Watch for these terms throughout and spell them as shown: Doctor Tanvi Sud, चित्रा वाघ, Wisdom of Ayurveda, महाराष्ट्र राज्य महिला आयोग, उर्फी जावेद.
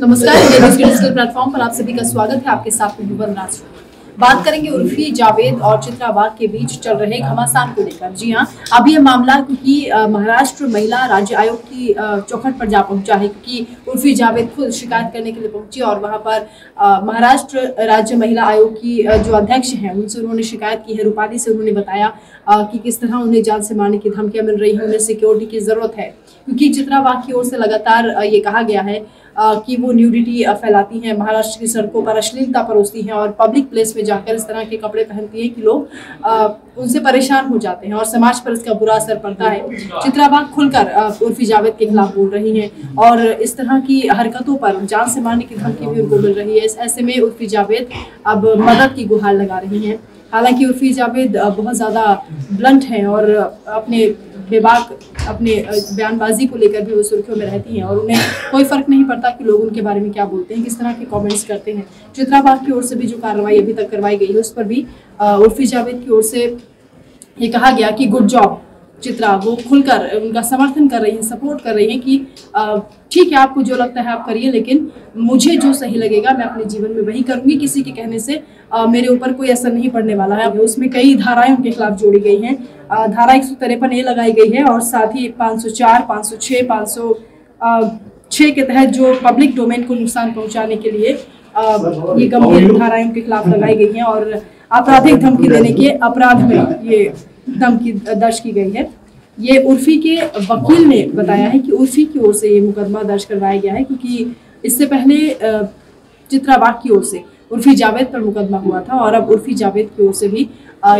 नमस्कार, ladies digital platform पर आप सभी का स्वागत है। आपके साथ में महाराष्ट्र। बात करेंगे उर्फी जावेद और चित्रा वाघ के बीच चल रहे घमासान को लेकर। जी हाँ, अब यह मामला क्योंकि महाराष्ट्र महिला राज्य आयोग की चौखट पर जा पहुंचा है, क्योंकि उर्फी जावेद खुद शिकायत करने के लिए पहुंची और वहां पर महाराष्ट्र राज्य महिला आयोग की जो अध्यक्ष हैं उनसे उन्होंने शिकायत की है। रूपाली से उन्होंने बताया कि किस तरह उन्हें जान से मारने की धमकियां मिल रही है, उन्हें सिक्योरिटी की जरूरत है, क्योंकि चित्रा वाघ की ओर से लगातार ये कहा गया है कि वो न्यूडिटी फैलाती हैं, महाराष्ट्र की सड़कों पर अश्लीलता परोसती हैं और पब्लिक प्लेस में जाकर इस तरह के कपड़े पहनती हैं कि लोग उनसे परेशान हो जाते हैं और समाज पर इसका बुरा असर पड़ता है। चित्रा वाघ खुलकर उर्फी जावेद के खिलाफ बोल रही हैं और इस तरह की हरकतों पर जान से मारने की धमकी भी उनको मिल रही है। ऐसे में उर्फी जावेद अब मदद की गुहार लगा रही हैं। हालांकि उर्फी जावेद बहुत ज़्यादा ब्लंट हैं और अपने बयानबाजी को लेकर भी वो सुर्खियों में रहती हैं और उन्हें कोई फर्क नहीं पड़ता कि लोग उनके बारे में क्या बोलते हैं, किस तरह के कमेंट्स करते हैं। चित्रा वाघ की ओर से भी जो कार्रवाई अभी तक करवाई गई है उस पर भी उर्फी जावेद की ओर से ये कहा गया कि गुड जॉब चित्रा। वो खुलकर उनका समर्थन कर रही हैं, सपोर्ट कर रही हैं कि ठीक है, आपको जो लगता है आप करिए, लेकिन मुझे जो सही लगेगा मैं अपने जीवन में वही करूंगी, किसी के कहने से मेरे ऊपर कोई असर नहीं पड़ने वाला है। उसमें कई धाराएं उनके खिलाफ जोड़ी गई हैं। धारा 153A लगाई गई है और साथ ही 504, 506, 506 के तहत जो पब्लिक डोमेन को नुकसान पहुँचाने के लिए ये गंभीर धाराएं उनके खिलाफ लगाई गई हैं और आपराधिक धमकी देने के अपराध में ये धमकी दर्ज की गई है। ये उर्फी के वकील ने बताया है कि उर्फी की ओर से ये मुकदमा दर्ज करवाया गया है, क्योंकि इससे पहले चित्रा वाघ की ओर से उर्फी जावेद पर मुकदमा हुआ था और अब उर्फी जावेद की ओर से भी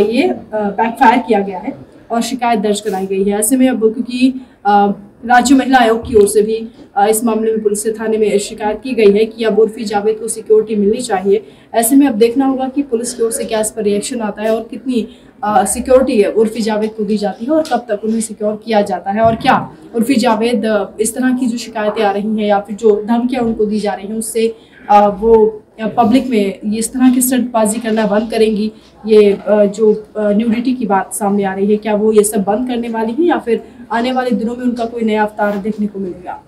ये बैकफायर किया गया है और शिकायत दर्ज कराई गई है। ऐसे में अब क्योंकि राज्य महिला आयोग की ओर से भी इस मामले में पुलिस थाने में शिकायत की गई है कि अब उर्फी जावेद को सिक्योरिटी मिलनी चाहिए। ऐसे में अब देखना होगा कि पुलिस की ओर से क्या इस पर रिएक्शन आता है और कितनी सिक्योरिटी उर्फी जावेद को दी जाती है और कब तक उन्हें सिक्योर किया जाता है और क्या उर्फी जावेद इस तरह की जो शिकायतें आ रही हैं या फिर जो धमकियाँ उनको दी जा रही हैं उससे वो पब्लिक में ये इस तरह की सटबाजी करना बंद करेंगी। ये जो न्यूडिटी की बात सामने आ रही है, क्या वो ये सब बंद करने वाली है या फिर आने वाले दिनों में उनका कोई नया अवतार देखने को मिलेगा।